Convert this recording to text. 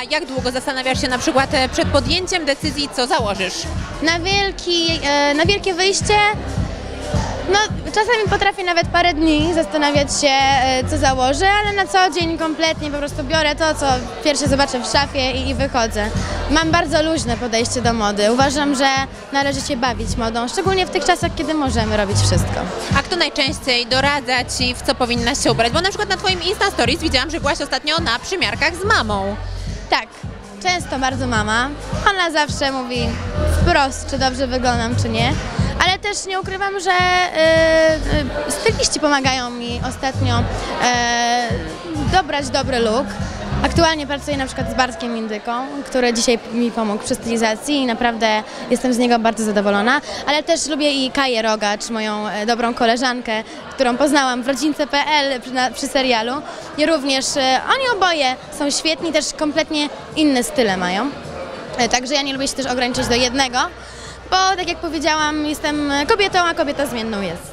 A jak długo zastanawiasz się na przykład przed podjęciem decyzji, co założysz? Na wielkie wyjście, no czasami potrafię nawet parę dni zastanawiać się, co założę, ale na co dzień kompletnie po prostu biorę to, co pierwsze zobaczę w szafie i wychodzę. Mam bardzo luźne podejście do mody. Uważam, że należy się bawić modą, szczególnie w tych czasach, kiedy możemy robić wszystko. A kto najczęściej doradza Ci, w co powinnaś się ubrać? Bo na przykład na Twoim Insta Stories widziałam, że byłaś ostatnio na przymiarkach z mamą. Tak, często bardzo mama. Ona zawsze mówi wprost, czy dobrze wyglądam, czy nie. Ale też nie ukrywam, że styliści pomagają mi ostatnio dobrać dobry look. Aktualnie pracuję na przykład z Barskiem Indyką, który dzisiaj mi pomógł przy stylizacji i naprawdę jestem z niego bardzo zadowolona. Ale też lubię i Kaję Rogacz, moją dobrą koleżankę, którą poznałam w rodzince.pl przy serialu. I również oni oboje są świetni, też kompletnie inne style mają. Także ja nie lubię się też ograniczyć do jednego, bo tak jak powiedziałam, jestem kobietą, a kobieta zmienną jest.